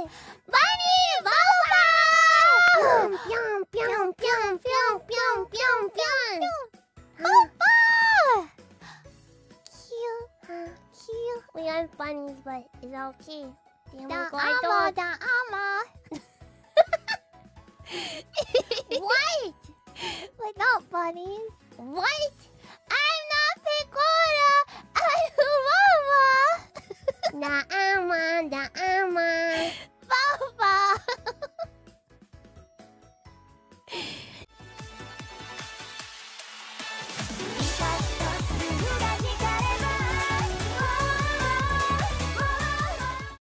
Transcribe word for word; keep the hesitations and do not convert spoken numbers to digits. Bunny Boba! Pyong, pyong, pyong, pyong, pyong, pyong, pyong. Boba! Cute, huh? Cute. We are bunnies, but it's okay. The armor, the armor. What? We're not bunnies. What? I'm not Pekora. I'm Mama. The armor, the armor. Papa.